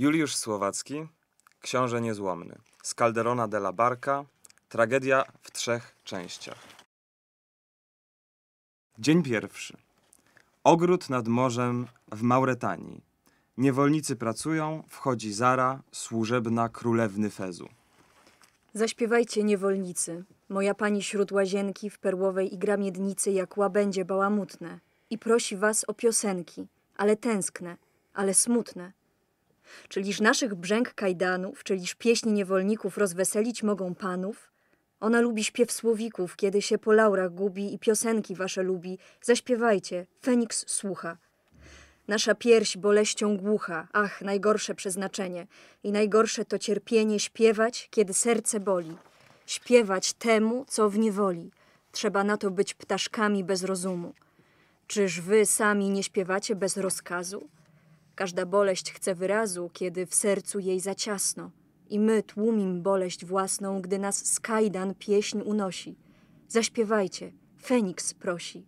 Juliusz Słowacki, Książę Niezłomny, z Calderona de la Barca, tragedia w trzech częściach. Dzień pierwszy. Ogród nad morzem w Mauretanii. Niewolnicy pracują, wchodzi Zara, służebna królewny Fezu. Zaśpiewajcie, niewolnicy, moja pani śród łazienki w perłowej igra miednicy jak łabędzie bałamutne i prosi was o piosenki, ale tęskne, ale smutne. Czyliż naszych brzęk kajdanów, czyliż pieśni niewolników rozweselić mogą panów? Ona lubi śpiew słowików, kiedy się po laurach gubi i piosenki wasze lubi. Zaśpiewajcie, Feniks słucha. Nasza pierś boleścią głucha, ach, najgorsze przeznaczenie. I najgorsze to cierpienie śpiewać, kiedy serce boli. Śpiewać temu, co w niewoli. Trzeba na to być ptaszkami bez rozumu. Czyż wy sami nie śpiewacie bez rozkazu? Każda boleść chce wyrazu, kiedy w sercu jej za ciasno. I my tłumim boleść własną, gdy nas z kajdan pieśń unosi. Zaśpiewajcie, Feniks prosi.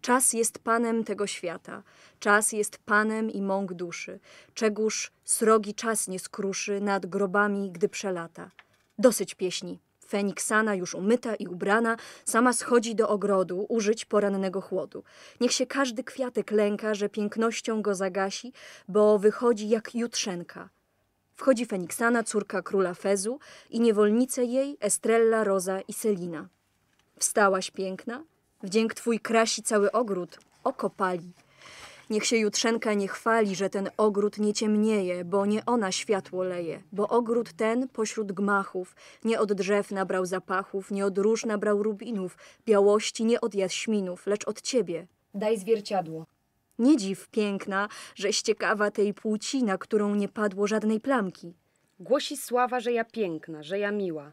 Czas jest panem tego świata, czas jest panem i mąk duszy. Czegóż srogi czas nie skruszy nad grobami, gdy przelata. Dosyć pieśni. Feniksana już umyta i ubrana, sama schodzi do ogrodu użyć porannego chłodu. Niech się każdy kwiatek lęka, że pięknością go zagasi, bo wychodzi jak jutrzenka. Wchodzi Feniksana, córka króla Fezu, i niewolnice jej Estrella, Rosa i Selina. Wstałaś piękna, wdzięk twój krasi cały ogród, oko pali. Niech się jutrzenka nie chwali, że ten ogród nie ciemnieje, bo nie ona światło leje, bo ogród ten pośród gmachów nie od drzew nabrał zapachów, nie od róż nabrał rubinów, białości nie od jaśminów, lecz od ciebie. Daj zwierciadło. Nie dziw, piękna, żeś ciekawa tej płci, na którą nie padło żadnej plamki. Głosi sława, że ja piękna, że ja miła.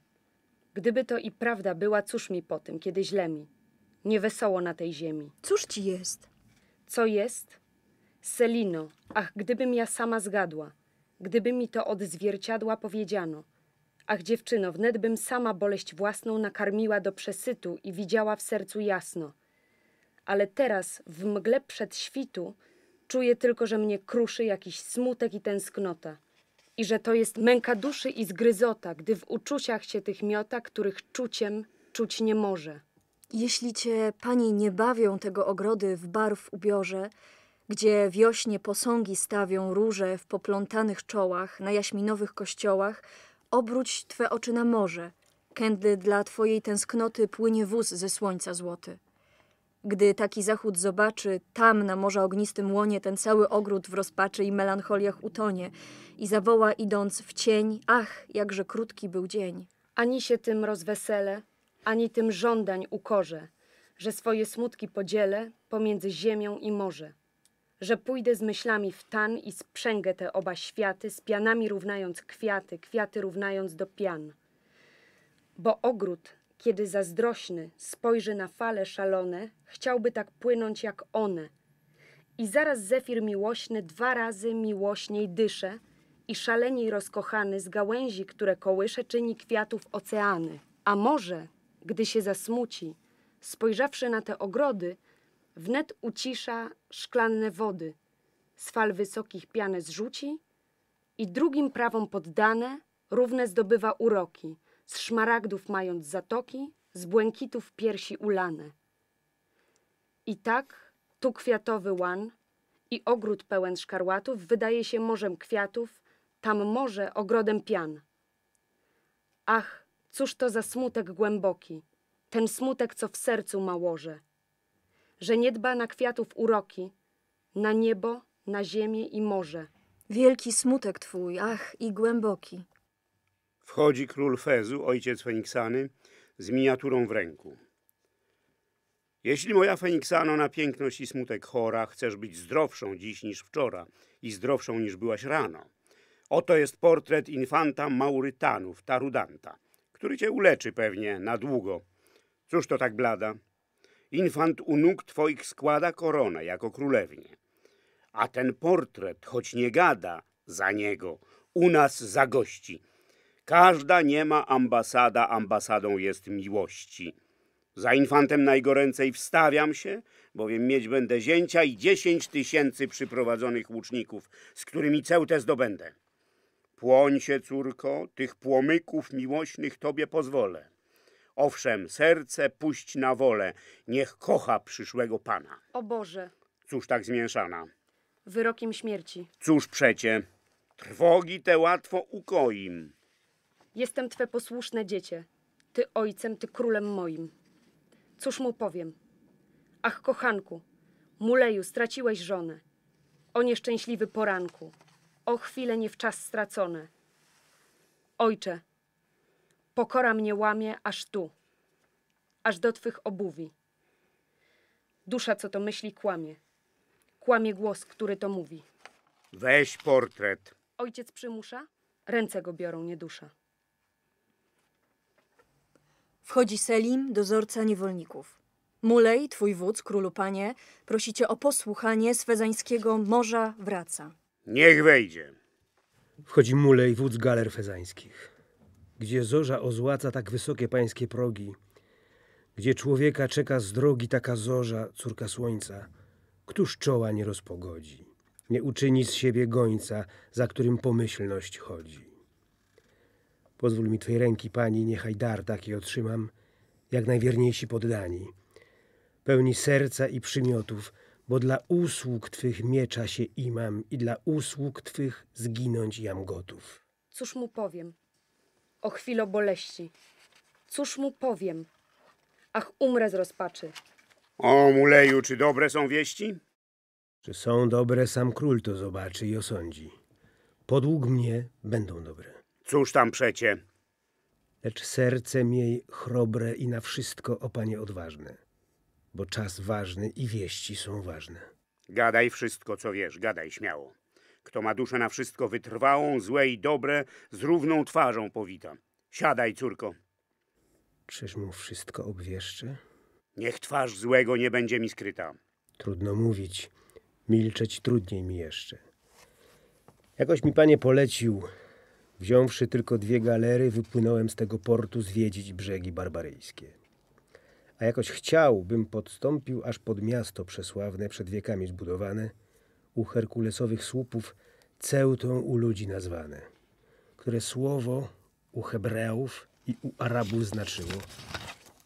Gdyby to i prawda była, cóż mi po tym, kiedy źle mi. Niewesoło na tej ziemi. Cóż ci jest? Co jest? Selino, ach, gdybym ja sama zgadła, gdyby mi to od zwierciadła powiedziano. Ach, dziewczyno, wnet bym sama boleść własną nakarmiła do przesytu i widziała w sercu jasno. Ale teraz, w mgle przedświtu, czuję tylko, że mnie kruszy jakiś smutek i tęsknota. I że to jest męka duszy i zgryzota, gdy w uczuciach się tych miota, których czuciem czuć nie może. Jeśli cię, pani, nie bawią tego ogrody w barw ubiorze, gdzie wiośnie posągi stawią róże w poplątanych czołach, na jaśminowych kościołach, obróć twe oczy na morze, kędy dla twojej tęsknoty płynie wóz ze słońca złoty. Gdy taki zachód zobaczy, tam na morza ognistym łonie ten cały ogród w rozpaczy i melancholiach utonie i zawoła, idąc w cień, ach, jakże krótki był dzień. Ani się tym rozweselę, ani tym żądań ukorzę, że swoje smutki podzielę pomiędzy ziemią i morze, że pójdę z myślami w tan i sprzęgę te oba światy, z pianami równając kwiaty, kwiaty równając do pian. Bo ogród, kiedy zazdrośny spojrzy na fale szalone, chciałby tak płynąć jak one. I zaraz zefir miłośny dwa razy miłośniej dysze i szaleniej rozkochany z gałęzi, które kołysze, czyni kwiatów oceany. A morze, gdy się zasmuci, spojrzawszy na te ogrody, wnet ucisza szklanne wody, z fal wysokich pianę zrzuci i drugim prawom poddane równe zdobywa uroki, z szmaragdów mając zatoki, z błękitów piersi ulane. I tak tu kwiatowy łan i ogród pełen szkarłatów wydaje się morzem kwiatów, tam morze ogrodem pian. Ach, cóż to za smutek głęboki, ten smutek, co w sercu ma łoże, że nie dba na kwiatów uroki, na niebo, na ziemię i morze. Wielki smutek twój, ach, i głęboki. Wchodzi król Fezu, ojciec Feniksany, z miniaturą w ręku. Jeśli moja Feniksano na piękność i smutek chora, chcesz być zdrowszą dziś niż wczoraj i zdrowszą niż byłaś rano. Oto jest portret infanta Maurytanów, Tarudanta, który cię uleczy pewnie na długo. Cóż to tak blada? Infant u nóg twoich składa koronę jako królewnie. A ten portret, choć nie gada za niego, u nas zagości. Każda niema ambasada ambasadą jest miłości. Za infantem najgoręcej wstawiam się, bowiem mieć będę zięcia i 10 tysięcy przyprowadzonych łuczników, z którymi Ceutę zdobędę. Płoń się, córko, tych płomyków miłośnych tobie pozwolę. Owszem, serce puść na wolę, niech kocha przyszłego pana. O Boże! Cóż tak zmięszana? Wyrokiem śmierci. Cóż przecie, trwogi te łatwo ukoim. Jestem twe posłuszne dziecię, ty ojcem, ty królem moim. Cóż mu powiem? Ach, kochanku, Muleju, straciłeś żonę. O nieszczęśliwy poranku, o chwile nie w czas stracone. Ojcze, pokora mnie łamie aż tu, aż do twych obuwi. Dusza, co to myśli, kłamie. Kłamie głos, który to mówi. Weź portret. Ojciec przymusza, ręce go biorą, nie dusza. Wchodzi Selim, dozorca niewolników. Mulej, twój wódz, królu panie, prosi cię o posłuchanie, z fezańskiego morza wraca. Niech wejdzie. Wchodzi Mulej, wódz galer fezańskich. Gdzie zorza ozłaca tak wysokie pańskie progi, gdzie człowieka czeka z drogi taka zorza, córka słońca, któż czoła nie rozpogodzi, nie uczyni z siebie gońca, za którym pomyślność chodzi. Pozwól mi twej ręki, pani, niechaj dar taki otrzymam, jak najwierniejsi poddani. Pełni serca i przymiotów, bo dla usług twych miecza się imam i dla usług twych zginąć jam gotów. Cóż mu powiem? O chwilo boleści. Cóż mu powiem? Ach, umrę z rozpaczy. O, Muleju, czy dobre są wieści? Czy są dobre, sam król to zobaczy i osądzi. Podług mnie będą dobre. Cóż tam przecie? Lecz serce miej chrobre i na wszystko, o panie, odważne, bo czas ważny i wieści są ważne. Gadaj wszystko, co wiesz, gadaj śmiało. Kto ma duszę na wszystko wytrwałą, złe i dobre, z równą twarzą powita. Siadaj, córko. Czyż mu wszystko obwieszczę? Niech twarz złego nie będzie mi skryta. Trudno mówić, milczeć trudniej mi jeszcze. Jakoś mi panie polecił. Wziąwszy tylko 2 galery, wypłynąłem z tego portu zwiedzić brzegi barbaryjskie. A jakoś chciał, bym podstąpił aż pod miasto przesławne, przed wiekami zbudowane, u herkulesowych słupów Ceutą u ludzi nazwane, które słowo u Hebreów i u Arabów znaczyło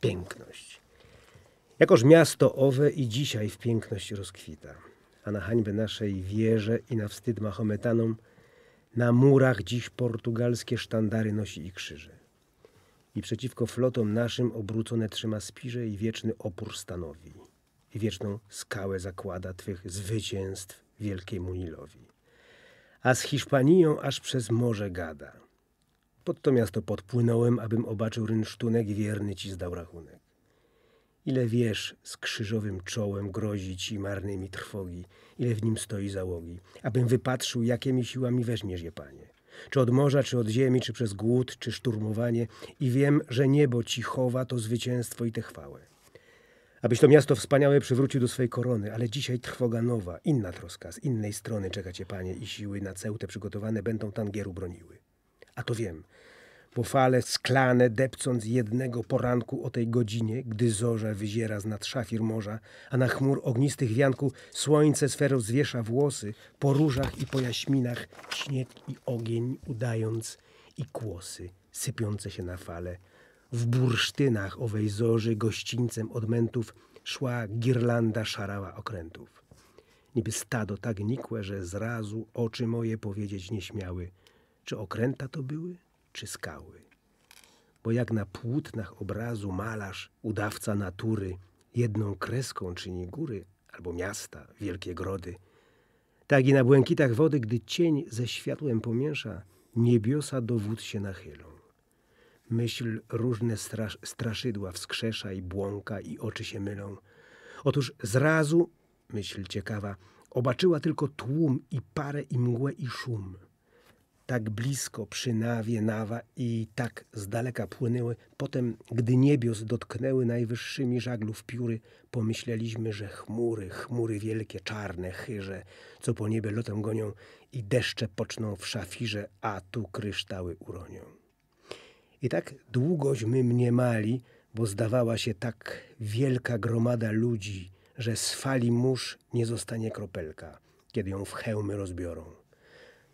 piękność. Jakoż miasto owe i dzisiaj w piękność rozkwita, a na hańbę naszej wierze i na wstyd Mahometanom na murach dziś portugalskie sztandary nosi i krzyże. I przeciwko flotom naszym obrócone trzyma spirze i wieczny opór stanowi. I wieczną skałę zakłada twych zwycięstw wielkiemu Nilowi. A z Hiszpanią aż przez morze gada. Pod to miasto podpłynąłem, abym obaczył rynsztunek i wierny ci zdał rachunek. Ile wiesz, z krzyżowym czołem grozi ci marnymi trwogi, ile w nim stoi załogi, abym wypatrzył, jakimi siłami weźmiesz je, panie. Czy od morza, czy od ziemi, czy przez głód, czy szturmowanie. I wiem, że niebo ci chowa to zwycięstwo i tę chwałę. Abyś to miasto wspaniałe przywrócił do swej korony, ale dzisiaj trwoga nowa, inna troska, z innej strony czeka cię, panie, i siły na Ceutę przygotowane będą Tangieru broniły. A to wiem, bo fale sklane depcąc jednego poranku o tej godzinie, gdy zorza wyziera z nad szafir morza, a na chmur ognistych wianku słońce sferą zwiesza włosy, po różach i po jaśminach śnieg i ogień udając i kłosy sypiące się na fale. W bursztynach owej zorzy gościńcem odmętów szła girlanda szarała okrętów. Niby stado tak nikłe, że zrazu oczy moje powiedzieć nie śmiały, czy okręta to były, czy skały. Bo jak na płótnach obrazu malarz, udawca natury, jedną kreską czyni góry albo miasta, wielkie grody, tak i na błękitach wody, gdy cień ze światłem pomiesza, niebiosa do wód się nachylą. Myśl różne straszydła wskrzesza i błąka i oczy się mylą. Otóż zrazu, myśl ciekawa, obaczyła tylko tłum i parę i mgłę i szum. Tak blisko przy nawie nawa i tak z daleka płynęły. Potem, gdy niebios dotknęły najwyższymi żaglów pióry, pomyśleliśmy, że chmury, chmury wielkie, czarne, chyże, co po niebie lotem gonią i deszcze poczną w szafirze, a tu kryształy uronią. I tak długośmy mniemali, bo zdawała się tak wielka gromada ludzi, że z fali mórz nie zostanie kropelka, kiedy ją w hełmy rozbiorą.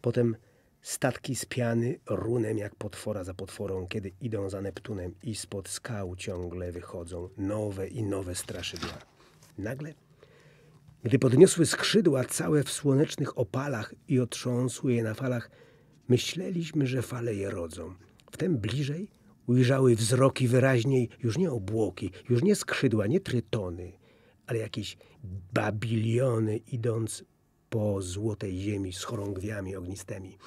Potem statki z piany runem jak potwora za potworą, kiedy idą za Neptunem i spod skał ciągle wychodzą nowe i nowe straszydła. Nagle, gdy podniosły skrzydła całe w słonecznych opalach i otrząsły je na falach, myśleliśmy, że fale je rodzą. Wtem bliżej ujrzały wzroki wyraźniej już nie obłoki, już nie skrzydła, nie trytony, ale jakieś babiliony idąc po złotej ziemi z chorągwiami ognistymi.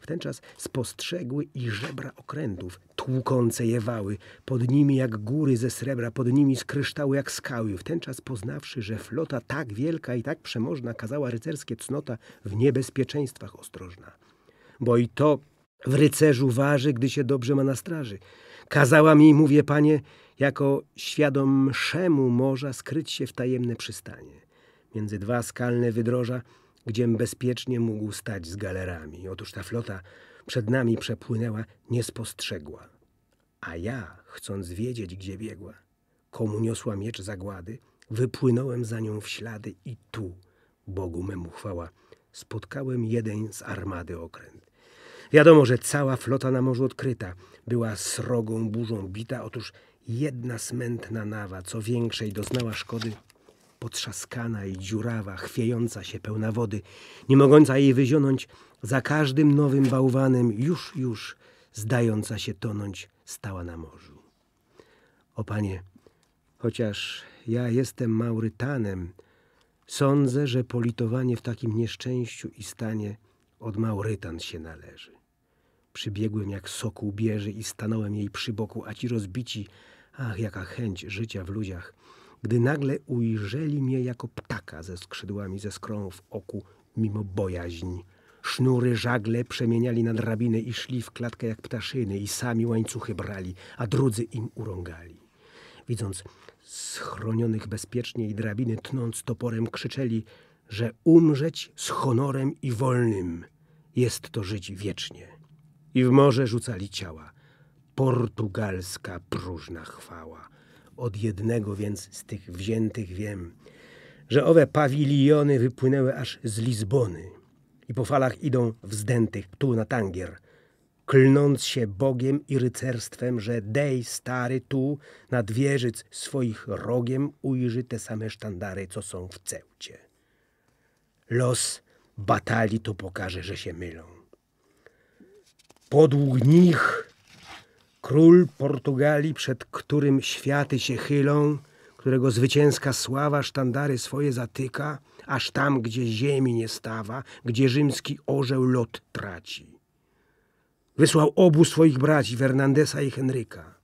Wtenczas spostrzegły i żebra okrętów, tłukące je wały, pod nimi jak góry ze srebra, pod nimi z kryształu jak skały. Wtenczas poznawszy, że flota tak wielka i tak przemożna, kazała rycerskie cnota w niebezpieczeństwach ostrożna. Bo i to w rycerzu waży, gdy się dobrze ma na straży. Kazała mi, mówię panie, jako świadom mszemu morza skryć się w tajemne przystanie. Między dwa skalne wydroża, gdziem bezpiecznie mógł stać z galerami. Otóż ta flota przed nami przepłynęła, nie spostrzegła. A ja, chcąc wiedzieć, gdzie biegła, komu niosła miecz zagłady, wypłynąłem za nią w ślady i tu, Bogu memu chwała, spotkałem jeden z armady okręt. Wiadomo, że cała flota na morzu odkryta była srogą burzą bita. Otóż jedna smętna nawa, co większej doznała szkody, potrzaskana i dziurawa, chwiejąca się, pełna wody, nie mogąca jej wyzionąć, za każdym nowym bałwanem, już, zdająca się tonąć, stała na morzu. O panie, chociaż ja jestem Maurytanem, sądzę, że politowanie w takim nieszczęściu i stanie od Maurytan się należy. Przybiegłem jak sokół bieży i stanąłem jej przy boku, a ci rozbici, ach, jaka chęć życia w ludziach, gdy nagle ujrzeli mnie jako ptaka ze skrzydłami, ze skrą w oku, mimo bojaźń. Sznury, żagle przemieniali na drabiny i szli w klatkę jak ptaszyny i sami łańcuchy brali, a drudzy im urągali. Widząc schronionych bezpiecznie i drabiny, tnąc toporem, krzyczeli, że umrzeć z honorem i wolnym jest to żyć wiecznie. I w morze rzucali ciała. Portugalska próżna chwała. Od jednego więc z tych wziętych wiem, że owe pawiliony wypłynęły aż z Lizbony i po falach idą wzdętych tu na Tangier, klnąc się Bogiem i rycerstwem, że dej stary tu nad wieżyc swoich rogiem ujrzy te same sztandary, co są w Ceucie. Los batali to pokaże, że się mylą. Podług nich król Portugalii, przed którym światy się chylą, którego zwycięska sława sztandary swoje zatyka, aż tam, gdzie ziemi nie stawa, gdzie rzymski orzeł lot traci. Wysłał obu swoich braci, Fernandesa i Henryka,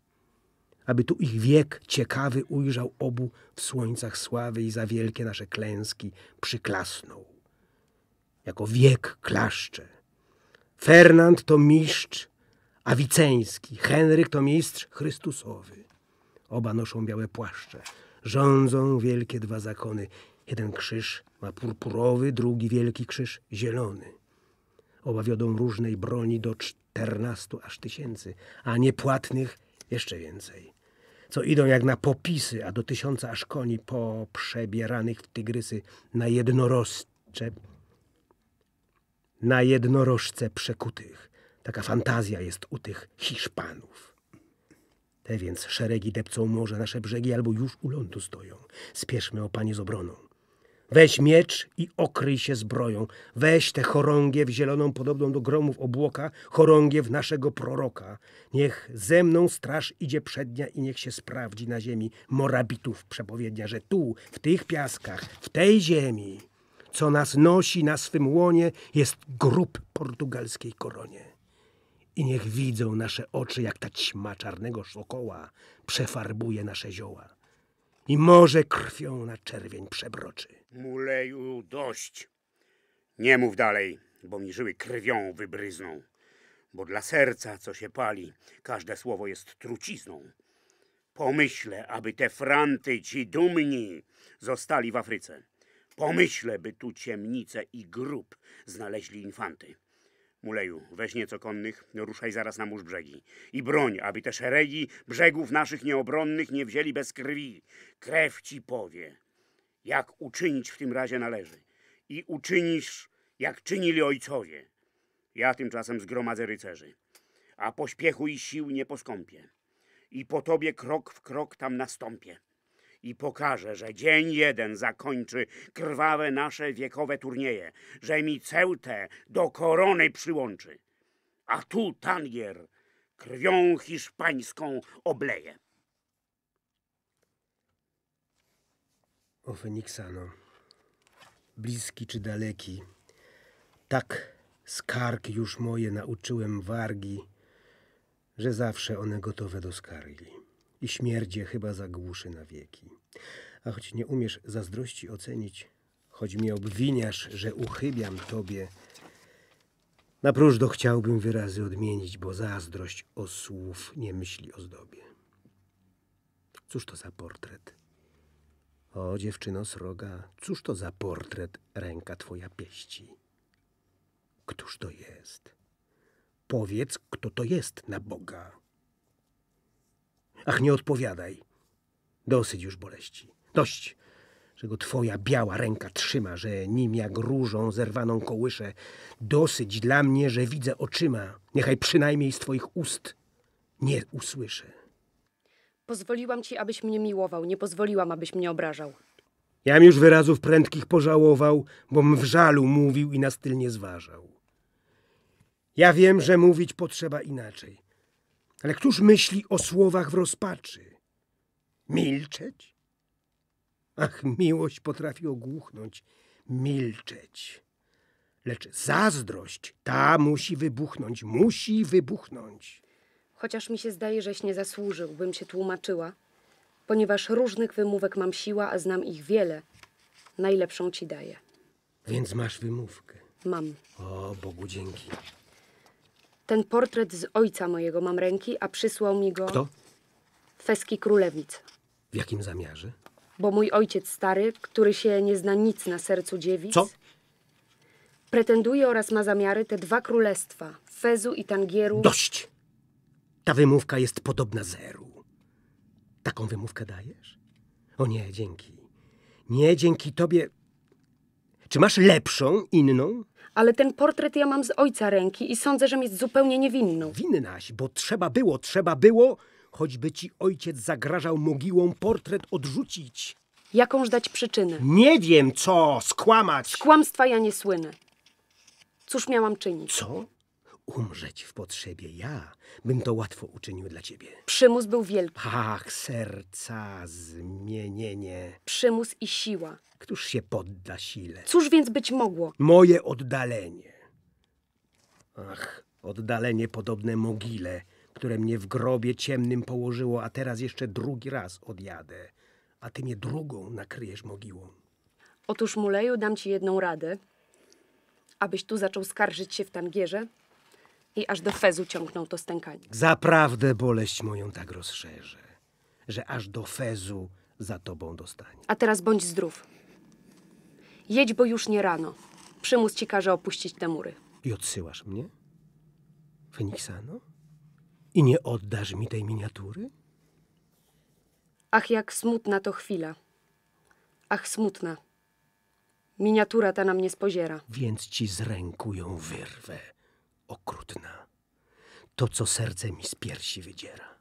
aby tu ich wiek ciekawy ujrzał obu w słońcach sławy i za wielkie nasze klęski przyklasnął. Jako wiek klaszcze. Fernand to mistrz awiceński, Henryk to mistrz Chrystusowy. Oba noszą białe płaszcze, rządzą wielkie dwa zakony. Jeden krzyż ma purpurowy, drugi wielki krzyż zielony. Oba wiodą różnej broni do 14 aż tysięcy, a niepłatnych jeszcze więcej. Co idą jak na popisy, a do 1000 aż koni poprzebieranych w tygrysy na jednorożce przekutych. Taka fantazja jest u tych Hiszpanów. Te więc szeregi depcą morze nasze brzegi albo już u lądu stoją. Spieszmy, o panie, z obroną. Weź miecz i okryj się zbroją. Weź tę chorągiew zieloną podobną do gromów obłoka, chorągiew naszego proroka. Niech ze mną straż idzie przednia i niech się sprawdzi na ziemi morabitów przepowiednia, że tu, w tych piaskach, w tej ziemi, co nas nosi na swym łonie, jest grób portugalskiej koronie. I niech widzą nasze oczy, jak ta ćma czarnego sokoła przefarbuje nasze zioła. I morze krwią na czerwień przebroczy. Muleju, dość. Nie mów dalej, bo mi żyły krwią wybryzną. Bo dla serca, co się pali, każde słowo jest trucizną. Pomyślę, aby te franty ci dumni zostali w Afryce. Pomyślę, by tu ciemnice i grób znaleźli infanty. Muleju, weź nieco konnych, ruszaj zaraz na mórz brzegi. I broń, aby te szeregi brzegów naszych nieobronnych nie wzięli bez krwi. Krew ci powie, jak uczynić w tym razie należy. I uczynisz, jak czynili ojcowie. Ja tymczasem zgromadzę rycerzy, a pośpiechu i sił nie poskąpię. I po tobie krok w krok tam nastąpię. I pokażę, że dzień jeden zakończy krwawe nasze wiekowe turnieje, że mi Ceutę do korony przyłączy, a tu Tangier krwią hiszpańską obleje. O Feniksano, bliski czy daleki, tak skarg już moje nauczyłem wargi, że zawsze one gotowe do skargi. I śmierdzie chyba zagłuszy na wieki. A choć nie umiesz zazdrości ocenić, choć mnie obwiniasz, że uchybiam tobie, na próżno chciałbym wyrazy odmienić, bo zazdrość o słów nie myśli o zdobie. Cóż to za portret? O, dziewczyno sroga, cóż to za portret ręka twoja pieści? Któż to jest? Powiedz, kto to jest, na Boga. Ach, nie odpowiadaj. Dosyć już boleści. Dość, że go twoja biała ręka trzyma, że nim jak różą zerwaną kołyszę. Dosyć dla mnie, że widzę oczyma. Niechaj przynajmniej z twoich ust nie usłyszę. Pozwoliłam ci, abyś mnie miłował. Nie pozwoliłam, abyś mnie obrażał. Jam już wyrazów prędkich pożałował, bom w żalu mówił i na styl nie zważał. Ja wiem, że mówić potrzeba inaczej. Ale któż myśli o słowach w rozpaczy? Milczeć? Ach, miłość potrafi ogłuchnąć. Milczeć. Lecz zazdrość ta musi wybuchnąć. Musi wybuchnąć. Chociaż mi się zdaje, żeś nie zasłużył, bym się tłumaczyła. Ponieważ różnych wymówek mam siła, a znam ich wiele, najlepszą ci daję. Więc masz wymówkę? Mam. O, Bogu dzięki. Ten portret z ojca mojego mam ręki, a przysłał mi go... Kto? Feski królewic. W jakim zamiarze? Bo mój ojciec stary, który się nie zna nic na sercu dziewic... Co? Pretenduje oraz ma zamiary te dwa królestwa, Fezu i Tangieru... Dość! Ta wymówka jest podobna zeru. Taką wymówkę dajesz? O nie, dzięki. Nie, dzięki tobie... Czy masz lepszą, inną? Ale ten portret ja mam z ojca ręki i sądzę, że jest zupełnie niewinną. Winnaś, bo trzeba było, choćby ci ojciec zagrażał mogiłą, portret odrzucić. Jakąż dać przyczynę? Nie wiem co, skłamać. Z kłamstwa ja nie słynę. Cóż miałam czynić? Co? Umrzeć w potrzebie. Ja bym to łatwo uczynił dla ciebie. Przymus był wielki. Ach, serca zmienienie. Przymus i siła. Któż się podda sile? Cóż więc być mogło? Moje oddalenie. Ach, oddalenie podobne mogile, które mnie w grobie ciemnym położyło, a teraz jeszcze drugi raz odjadę. A ty mnie drugą nakryjesz mogiłą. Otóż, Muleju, dam ci jedną radę. Abyś tu zaczął skarżyć się w Tangierze i aż do Fezu ciągnął to stękanie. Zaprawdę boleść moją tak rozszerzę, że aż do Fezu za tobą dostanie. A teraz bądź zdrów. Jedź, bo już nie rano. Przymus ci każe opuścić te mury. I odsyłasz mnie? Feniksano? I nie oddasz mi tej miniatury? Ach, jak smutna to chwila. Ach, smutna. Miniatura ta na mnie spoziera. Więc ci z ręku ją wyrwę, okrutna. To, co serce mi z piersi wydziera.